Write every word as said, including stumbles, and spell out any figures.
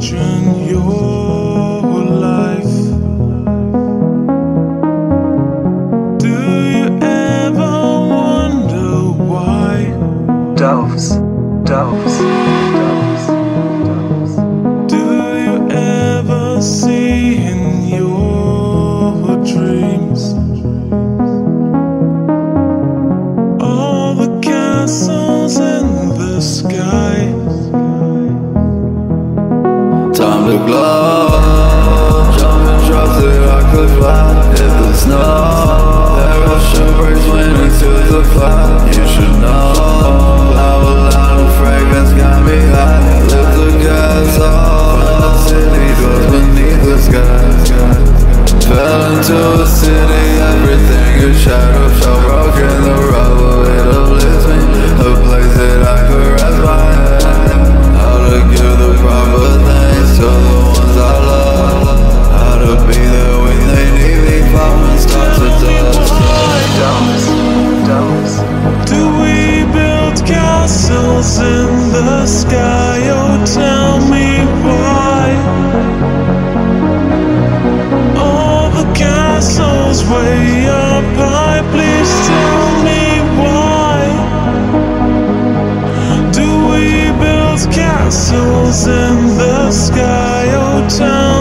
question your life. Do you ever wonder why? Doves, doves, doves, doves. Do you ever see in your dreams all the castles in the sky? Time to glow, jump and drop the rock cliff flat. If the snow, that ocean breaks when into the flat. You should know, flower line of fragrance got me high. Lift the gas off, and the city goes beneath the sky. Fell into a city, everything is shadow, so broken the rubble, it uplifts me. A place that I could rest my head, how to give the proper thing to the ones I love, how to be there when they need me. Flowers start to dust. Doves, doves. Do we build castles in the sky? Oh, tell me why. All the castles way up high, please tell me why. Do we build castles in the sky? Sky, oh, town.